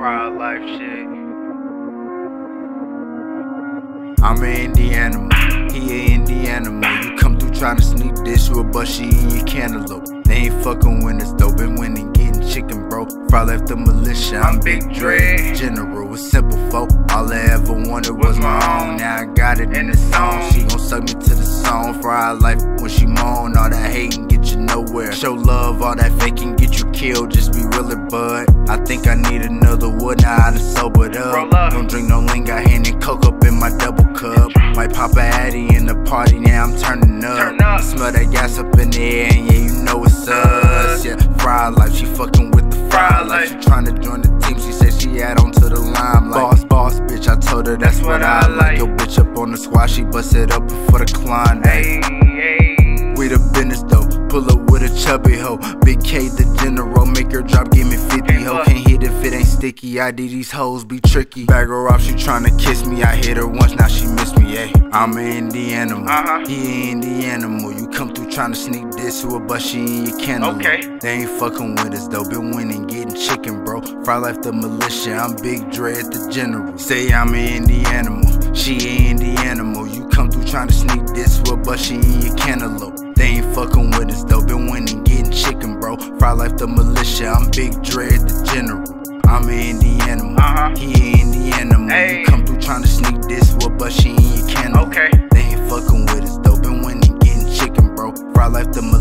pride life shit. I'm an Indianimal, he an Indianimal. You come through trying to sneak this, you a bushy in your cantaloupe. They ain't fucking winners though, been winning, getting chicken bro. Fry left the militia, I'm Big Dread. General, it's simple folk, all I ever wanted was my own. Now I got it in the song, she gon' suck me to the song. Fry life when she moan, all that hating get you nowhere. Show love, all that faking get you killed, just be real it bud. I think I need another wood, now I done sobered up. Don't drink no linger, handing coke up in my double cup. Might pop a Addy in the party, now I'm turning up. I smell that gas up in the air, and yeah, you know what's us. Yeah, fry life, she fucking with the fry life. She tryna join the team, she said she add on to the limelight. Boss, bitch, I told her that's what I like. Yo, bitch up on the squad, she bust it up before the climb. Ayy, we the business though, pull up with a chubby hoe. Big K the general, make her drop, give me 50 ho. Can't hit if it ain't sticky, I did these hoes be tricky. Bag her off, she tryna kiss me, I hit her once, now she miss me, ayy. I'm an Indianimal, he an Indianimal. You come through tryna sneak this, who a bushy in your cantaloupe. Okay. They ain't fucking with us though, been winning, getting chicken bro. Fry life the militia, I'm Big Dread the general. Say I'm an Indianimal, she an Indianimal. You come through tryna sneak this, who a bushy in your cantaloupe. They ain't fucking with us though, been winning, getting chicken bro. Fry life the militia, I'm Big Dread the general. I'm an Indianimal, he an Indianimal. Hey. You come through trying to sneak this, what but she in your candle. Okay. They ain't fucking with us though, been winning, getting chicken bro. Fry life the militia.